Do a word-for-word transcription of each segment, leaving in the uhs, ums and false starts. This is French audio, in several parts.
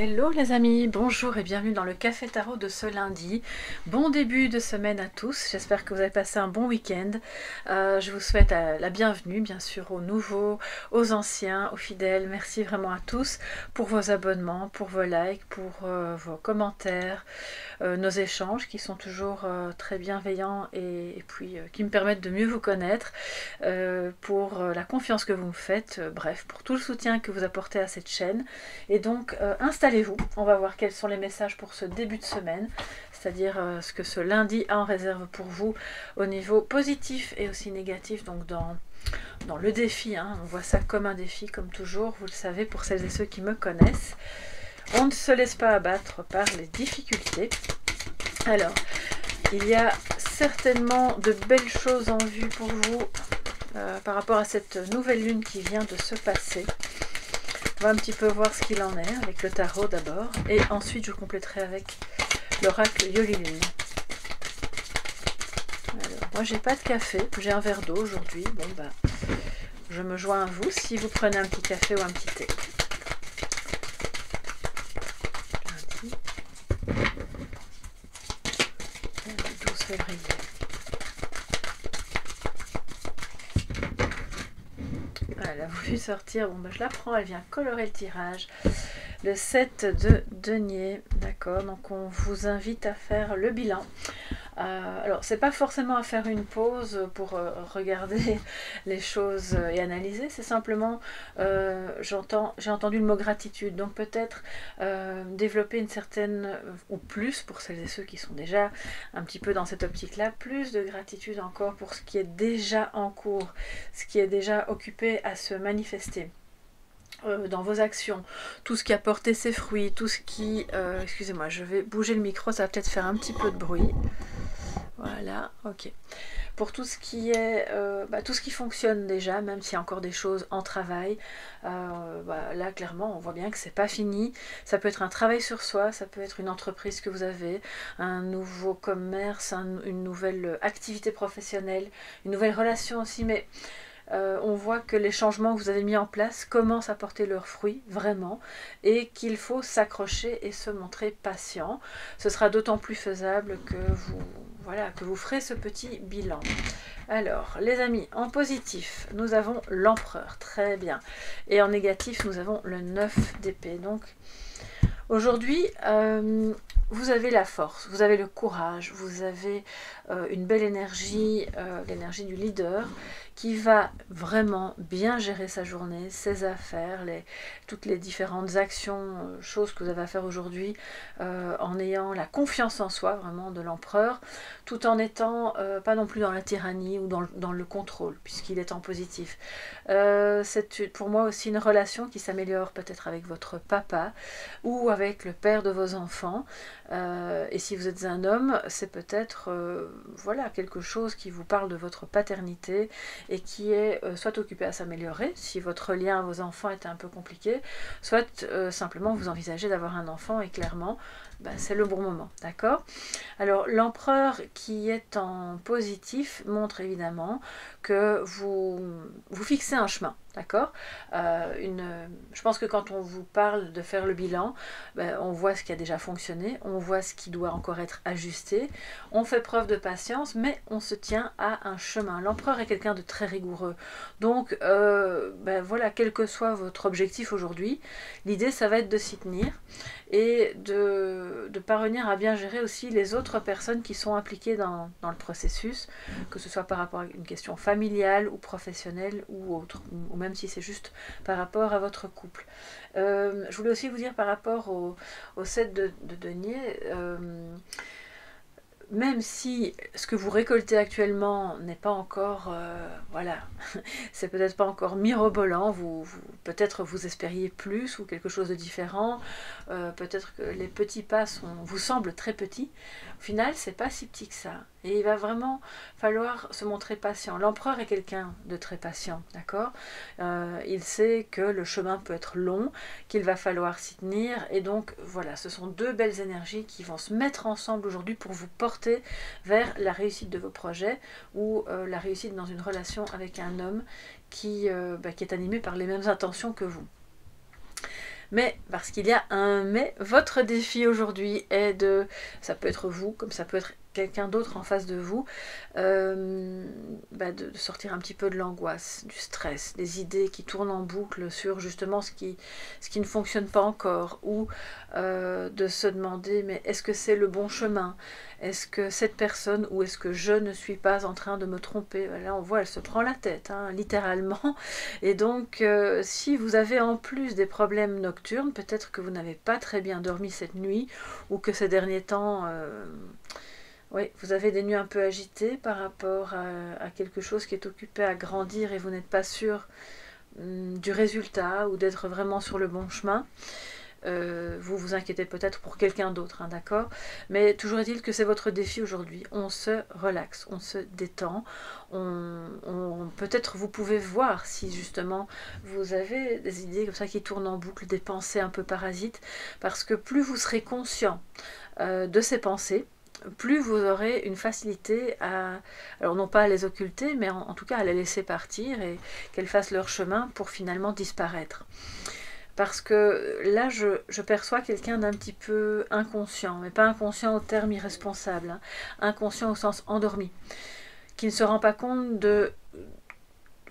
Hello les amis, bonjour et bienvenue dans le Café Tarot de ce lundi. Bon début de semaine à tous, j'espère que vous avez passé un bon week-end. Euh, je vous souhaite euh, la bienvenue bien sûr aux nouveaux, aux anciens, aux fidèles. Merci vraiment à tous pour vos abonnements, pour vos likes, pour euh, vos commentaires, euh, nos échanges qui sont toujours euh, très bienveillants et, et puis euh, qui me permettent de mieux vous connaître, euh, pour euh, la confiance que vous me faites, euh, bref, pour tout le soutien que vous apportez à cette chaîne. Et donc euh, installez-vous. Allez-vous, on va voir quels sont les messages pour ce début de semaine, c'est-à-dire euh, ce que ce lundi a en réserve pour vous au niveau positif et aussi négatif, donc dans, dans le défi, hein. On voit ça comme un défi, comme toujours, vous le savez, pour celles et ceux qui me connaissent. On ne se laisse pas abattre par les difficultés. Alors, il y a certainement de belles choses en vue pour vous euh, par rapport à cette nouvelle lune qui vient de se passer. On va un petit peu voir ce qu'il en est avec le tarot d'abord. Et ensuite, je compléterai avec l'oracle Yoli Lune. Alors, moi, j'ai pas de café. J'ai un verre d'eau aujourd'hui. Bon, bah, je me joins à vous si vous prenez un petit café ou un petit thé. douze février. Elle a voulu sortir, bon ben je la prends, elle vient colorer le tirage. Le sept de denier, d'accord, donc on vous invite à faire le bilan. Euh, alors c'est pas forcément à faire une pause pour euh, regarder les choses et analyser, c'est simplement, euh, j'entends, j'ai entendu le mot gratitude, donc peut-être euh, développer une certaine, ou plus pour celles et ceux qui sont déjà un petit peu dans cette optique-là, plus de gratitude encore pour ce qui est déjà en cours, ce qui est déjà occupé à se manifester. Euh, dans vos actions, tout ce qui a porté ses fruits, tout ce qui... Euh, excusez-moi, je vais bouger le micro, ça va peut-être faire un petit peu de bruit. Voilà, ok. Pour tout ce qui est... Euh, bah, tout ce qui fonctionne déjà, même s'il y a encore des choses en travail, euh, bah, là, clairement, on voit bien que c'est pas fini. Ça peut être un travail sur soi, ça peut être une entreprise que vous avez, un nouveau commerce, un, une nouvelle activité professionnelle, une nouvelle relation aussi, mais... Euh, on voit que les changements que vous avez mis en place commencent à porter leurs fruits, vraiment, et qu'il faut s'accrocher et se montrer patient. Ce sera d'autant plus faisable que vous, voilà, que vous ferez ce petit bilan. Alors, les amis, en positif, nous avons l'empereur, très bien. Et en négatif, nous avons le neuf d'épée. Donc, aujourd'hui... Euh, vous avez la force, vous avez le courage, vous avez euh, une belle énergie, euh, l'énergie du leader qui va vraiment bien gérer sa journée, ses affaires, les, toutes les différentes actions, euh, choses que vous avez à faire aujourd'hui, euh, en ayant la confiance en soi vraiment de l'empereur, tout en étant euh, pas non plus dans la tyrannie ou dans le, dans le contrôle, puisqu'il est en positif. Euh, c'est pour moi aussi une relation qui s'améliore peut-être avec votre papa ou avec le père de vos enfants. Euh, et si vous êtes un homme, c'est peut-être euh, voilà, quelque chose qui vous parle de votre paternité et qui est euh, soit occupé à s'améliorer, si votre lien à vos enfants était un peu compliqué, soit euh, simplement vous envisagez d'avoir un enfant et clairement, ben, c'est le bon moment, d'accord? Alors l'empereur qui est en positif montre évidemment que vous, vous fixez un chemin. D'accord, euh, je pense que quand on vous parle de faire le bilan, ben, on voit ce qui a déjà fonctionné, on voit ce qui doit encore être ajusté, on fait preuve de patience, mais on se tient à un chemin. L'empereur est quelqu'un de très rigoureux. Donc, euh, ben, voilà, quel que soit votre objectif aujourd'hui, l'idée, ça va être de s'y tenir et de, de parvenir à bien gérer aussi les autres personnes qui sont impliquées dans, dans le processus, que ce soit par rapport à une question familiale ou professionnelle ou autre, ou même si c'est juste par rapport à votre couple. Euh, je voulais aussi vous dire par rapport au, au sept de denier, euh, même si ce que vous récoltez actuellement n'est pas encore, euh, voilà, c'est peut-être pas encore mirobolant, vous, vous, peut-être vous espériez plus ou quelque chose de différent, euh, peut-être que les petits pas sont, vous semblent très petits, au final c'est pas si petit que ça. Et il va vraiment falloir se montrer patient. L'empereur est quelqu'un de très patient, d'accord? Euh, il sait que le chemin peut être long, qu'il va falloir s'y tenir. Et donc, voilà, ce sont deux belles énergies qui vont se mettre ensemble aujourd'hui pour vous porter vers la réussite de vos projets ou euh, la réussite dans une relation avec un homme qui, euh, bah, qui est animé par les mêmes intentions que vous. mais parce qu'il y a un mais, votre défi aujourd'hui est de, ça peut être vous comme ça peut être quelqu'un d'autre en face de vous, euh, bah de, de sortir un petit peu de l'angoisse, du stress, des idées qui tournent en boucle sur justement ce qui, ce qui ne fonctionne pas encore, ou euh, de se demander mais est-ce que c'est le bon chemin, est-ce que cette personne, ou est-ce que je ne suis pas en train de me tromper. Là on voit elle se prend la tête, hein, littéralement, et donc euh, si vous avez en plus des problèmes nocturnes, peut-être que vous n'avez pas très bien dormi cette nuit, ou que ces derniers temps... Euh, Oui, vous avez des nuits un peu agitées par rapport à, à quelque chose qui est occupé à grandir et vous n'êtes pas sûr hum, du résultat ou d'être vraiment sur le bon chemin. Euh, vous vous inquiétez peut-être pour quelqu'un d'autre, hein, d'accord? Mais toujours est-il que c'est votre défi aujourd'hui. On se relaxe, on se détend. On, on, peut-être vous pouvez voir si justement vous avez des idées comme ça qui tournent en boucle, des pensées un peu parasites, parce que plus vous serez conscient euh, de ces pensées, plus vous aurez une facilité à, alors non pas à les occulter, mais en, en tout cas à les laisser partir et qu'elles fassent leur chemin pour finalement disparaître. Parce que là, je, je perçois quelqu'un d'un petit peu inconscient, mais pas inconscient au terme irresponsable, hein, inconscient au sens endormi, qui ne se rend pas compte de...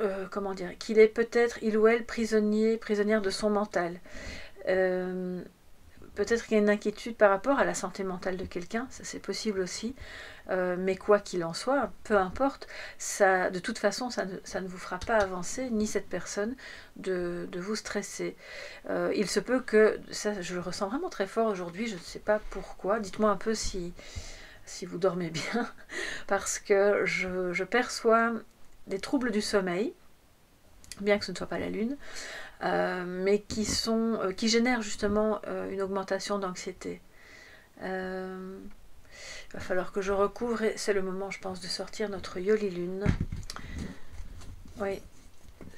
Euh, comment dire, qu'il est peut-être, il ou elle, prisonnier, prisonnière de son mental. Euh, Peut-être qu'il y a une inquiétude par rapport à la santé mentale de quelqu'un, ça c'est possible aussi, euh, mais quoi qu'il en soit, peu importe, ça, de toute façon ça ne, ça ne vous fera pas avancer, ni cette personne, de, de vous stresser. Euh, il se peut que, ça je le ressens vraiment très fort aujourd'hui, je ne sais pas pourquoi, dites-moi un peu si, si vous dormez bien, parce que je, je perçois des troubles du sommeil, bien que ce ne soit pas la lune, Euh, mais qui, sont, euh, qui génèrent justement euh, une augmentation d'anxiété. Euh, il va falloir que je recouvre, et c'est le moment, je pense, de sortir notre Yoli Lune. Oui,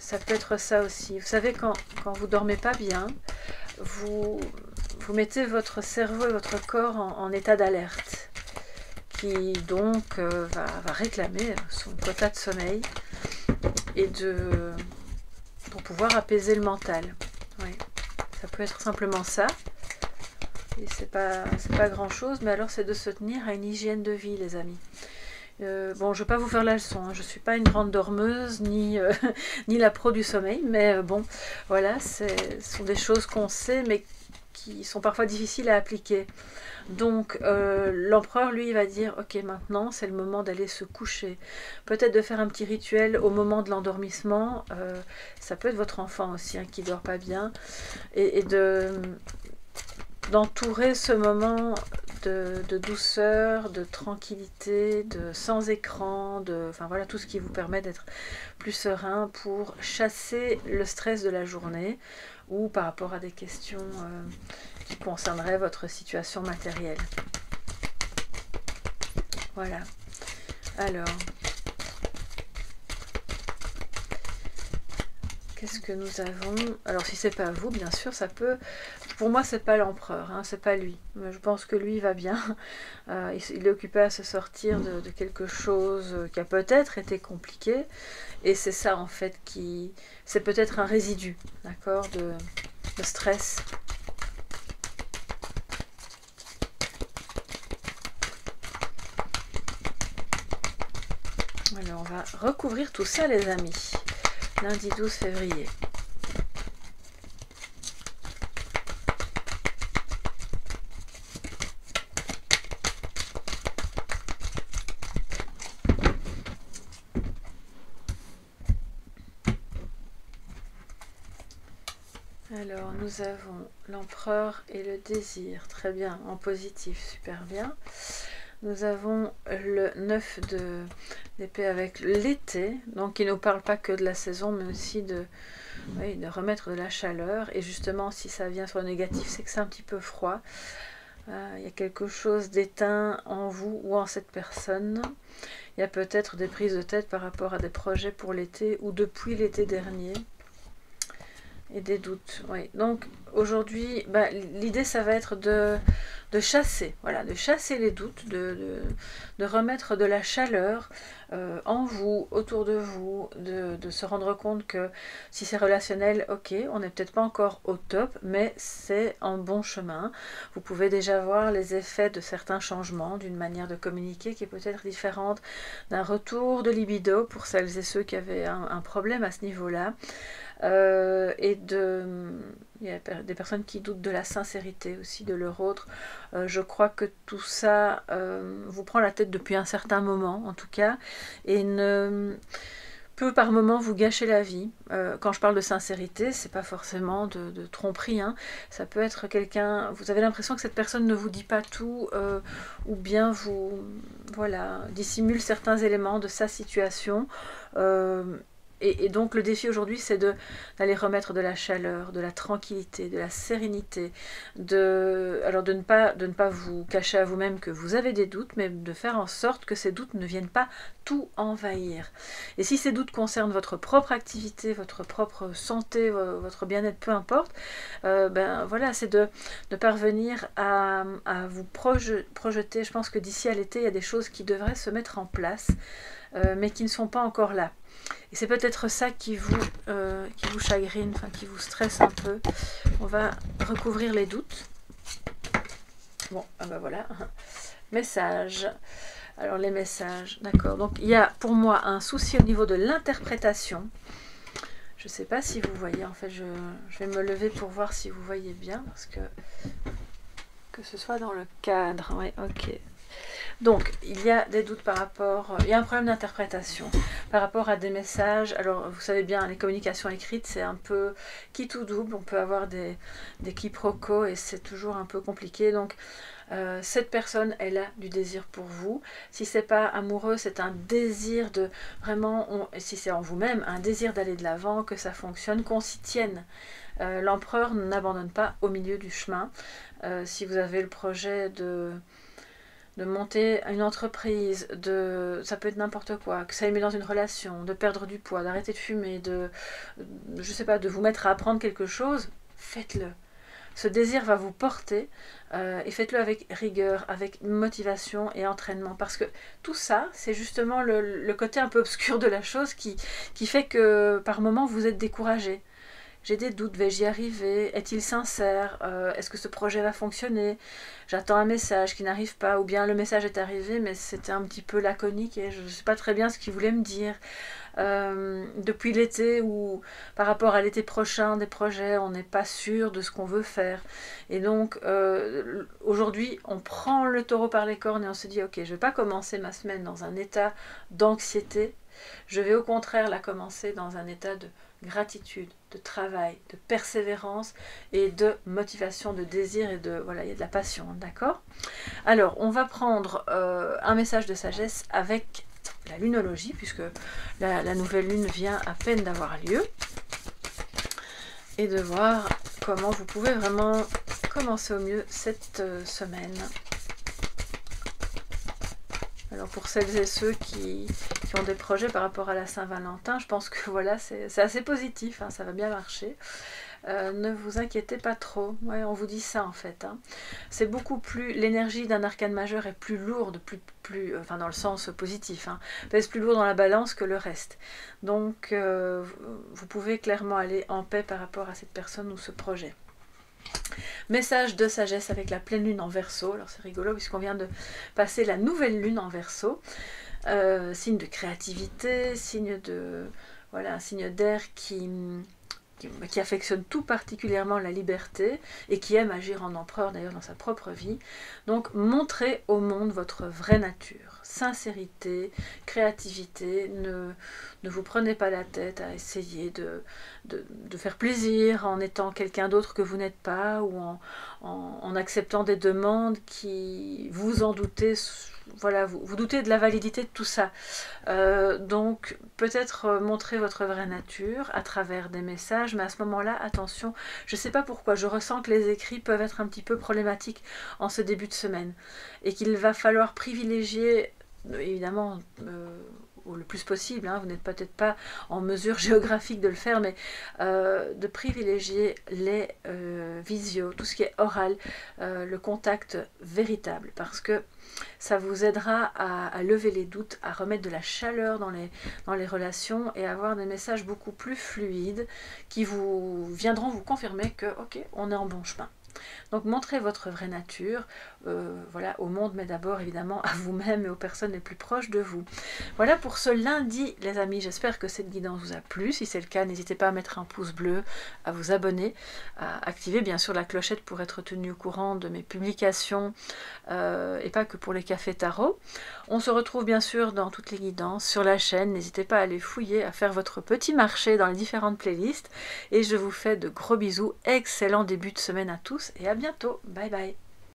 ça peut être ça aussi. Vous savez, quand, quand vous ne dormez pas bien, vous, vous mettez votre cerveau et votre corps en, en état d'alerte, qui donc euh, va, va réclamer son quota de sommeil et de... pour pouvoir apaiser le mental. Oui. Ça peut être simplement ça, et c'est pas, c'est pas grand chose, mais alors c'est de se tenir à une hygiène de vie, les amis. Euh, bon, je ne vais pas vous faire la leçon, hein. Je ne suis pas une grande dormeuse, ni, euh, ni la pro du sommeil, mais euh, bon, voilà, ce sont des choses qu'on sait, mais qui sont parfois difficiles à appliquer. Donc euh, l'empereur, lui, va dire, ok, maintenant c'est le moment d'aller se coucher. Peut-être de faire un petit rituel au moment de l'endormissement, euh, ça peut être votre enfant aussi, hein, qui ne dort pas bien, et, et de d'entourer ce moment de, de douceur, de tranquillité, de sans écran, de, enfin voilà, tout ce qui vous permet d'être plus serein pour chasser le stress de la journée, ou par rapport à des questions euh, qui concerneraient votre situation matérielle. Voilà. Alors, qu'est-ce que nous avons? Alors, si c'est pas vous, bien sûr, ça peut... Pour moi, c'est pas l'empereur, hein, c'est pas lui. Mais je pense que lui, il va bien. Euh, il, il est occupé à se sortir de, de quelque chose qui a peut-être été compliqué. Et c'est ça, en fait, qui... C'est peut-être un résidu, d'accord, de, de stress. Alors, on va recouvrir tout ça, les amis. Lundi douze février. Alors, nous avons l'empereur et le désir, très bien, en positif, super bien. Nous avons le neuf d'épée avec l'été, donc il ne nous parle pas que de la saison, mais aussi de, oui, de remettre de la chaleur. Et justement, si ça vient sur le négatif, c'est que c'est un petit peu froid. Euh, il y a quelque chose d'éteint en vous ou en cette personne. Il y a peut-être des prises de tête par rapport à des projets pour l'été ou depuis l'été dernier. Et des doutes, oui. Donc aujourd'hui, bah, l'idée ça va être de, de chasser, voilà, de chasser les doutes, de, de, de remettre de la chaleur euh, en vous, autour de vous, de, de se rendre compte que si c'est relationnel, ok, on n'est peut-être pas encore au top, mais c'est en bon chemin. Vous pouvez déjà voir les effets de certains changements, d'une manière de communiquer qui est peut-être différente, d'un retour de libido pour celles et ceux qui avaient un, un problème à ce niveau-là. Euh, et de, il y a des personnes qui doutent de la sincérité aussi de leur autre. Euh, je crois que tout ça euh, vous prend la tête depuis un certain moment en tout cas, et ne peut par moment vous gâcher la vie. Euh, quand je parle de sincérité, c'est pas forcément de, de tromperie, hein. Ça peut être quelqu'un, vous avez l'impression que cette personne ne vous dit pas tout, euh, ou bien vous voilà, dissimule certains éléments de sa situation. euh, Et, et donc le défi aujourd'hui, c'est d'aller remettre de la chaleur, de la tranquillité, de la sérénité, de, alors de ne pas, de ne pas vous cacher à vous-même que vous avez des doutes, mais de faire en sorte que ces doutes ne viennent pas tout envahir. Et si ces doutes concernent votre propre activité, votre propre santé, votre bien-être, peu importe, euh, ben voilà, c'est de, de parvenir à, à vous projeter. Je pense que d'ici à l'été, il y a des choses qui devraient se mettre en place, euh, mais qui ne sont pas encore là. Et c'est peut-être ça qui vous, euh, qui vous chagrine, enfin qui vous stresse un peu. On va recouvrir les doutes. Bon, ah ben voilà. Message. Alors les messages, d'accord. Donc il y a pour moi un souci au niveau de l'interprétation. Je ne sais pas si vous voyez, en fait je, je vais me lever pour voir si vous voyez bien. Parce que, que ce soit dans le cadre, oui, ok. Donc, il y a des doutes par rapport, il y a un problème d'interprétation par rapport à des messages. Alors, vous savez bien, les communications écrites, c'est un peu qui tout double. On peut avoir des, des quiproquos et c'est toujours un peu compliqué. Donc, euh, cette personne, elle a du désir pour vous. Si c'est pas amoureux, c'est un désir de vraiment, on, si c'est en vous-même, un désir d'aller de l'avant, que ça fonctionne, qu'on s'y tienne. Euh, L'empereur n'abandonne pas au milieu du chemin. Euh, si vous avez le projet de... de monter une entreprise, de ça peut être n'importe quoi, que ça aille dans une relation, de perdre du poids, d'arrêter de fumer, de, je sais pas, de vous mettre à apprendre quelque chose, faites-le. Ce désir va vous porter euh, et faites-le avec rigueur, avec motivation et entraînement. Parce que tout ça, c'est justement le, le côté un peu obscur de la chose qui, qui fait que par moments vous êtes découragé. J'ai des doutes, vais-je y arriver? Est-il sincère? euh, Est-ce que ce projet va fonctionner? J'attends un message qui n'arrive pas, ou bien le message est arrivé, mais c'était un petit peu laconique et je ne sais pas très bien ce qu'il voulait me dire. Euh, depuis l'été ou par rapport à l'été prochain, des projets, on n'est pas sûr de ce qu'on veut faire. Et donc, euh, aujourd'hui, on prend le taureau par les cornes et on se dit, ok, je ne vais pas commencer ma semaine dans un état d'anxiété, je vais au contraire la commencer dans un état de gratitude, de travail, de persévérance et de motivation, de désir et de, voilà, il y a de la passion, d'accord? Alors, on va prendre euh, un message de sagesse avec la lunologie, puisque la, la nouvelle lune vient à peine d'avoir lieu, et de voir comment vous pouvez vraiment commencer au mieux cette euh, semaine. Alors pour celles et ceux qui, qui ont des projets par rapport à la Saint-Valentin, je pense que voilà, c'est assez positif, hein, ça va bien marcher. Euh, ne vous inquiétez pas trop, ouais, on vous dit ça en fait. Hein. C'est beaucoup plus, l'énergie d'un arcane majeur est plus lourde, plus, plus, euh, enfin dans le sens positif, hein, pèse plus lourd dans la balance que le reste. Donc euh, vous pouvez clairement aller en paix par rapport à cette personne ou ce projet. Message de sagesse avec la pleine lune en Verseau. Alors c'est rigolo puisqu'on vient de passer la nouvelle lune en Verseau. Euh, signe de créativité, signe de voilà, un signe d'air qui, qui, qui affectionne tout particulièrement la liberté et qui aime agir en empereur d'ailleurs dans sa propre vie. Donc montrez au monde votre vraie nature, sincérité, créativité, ne, ne vous prenez pas la tête à essayer de, de, de faire plaisir en étant quelqu'un d'autre que vous n'êtes pas ou en, en, en acceptant des demandes qui vous en doutez, voilà, vous, vous doutez de la validité de tout ça. Euh, donc peut-être montrer votre vraie nature à travers des messages, mais à ce moment-là, attention, je ne sais pas pourquoi, je ressens que les écrits peuvent être un petit peu problématiques en ce début de semaine et qu'il va falloir privilégier évidemment euh, ou le plus possible, hein, vous n'êtes peut-être pas en mesure géographique de le faire, mais euh, de privilégier les euh, visios, tout ce qui est oral, euh, le contact véritable, parce que ça vous aidera à, à lever les doutes, à remettre de la chaleur dans les, dans les relations et à avoir des messages beaucoup plus fluides qui vous viendront vous confirmer que, ok, on est en bon chemin. Donc montrez votre vraie nature euh, voilà, au monde, mais d'abord évidemment à vous-même et aux personnes les plus proches de vous. Voilà pour ce lundi les amis, j'espère que cette guidance vous a plu. Si c'est le cas, n'hésitez pas à mettre un pouce bleu, à vous abonner, à activer bien sûr la clochette pour être tenu au courant de mes publications euh, et pas que pour les cafés tarot. On se retrouve bien sûr dans toutes les guidances sur la chaîne, n'hésitez pas à aller fouiller, à faire votre petit marché dans les différentes playlists et je vous fais de gros bisous, excellent début de semaine à tous. Et à bientôt. Bye bye.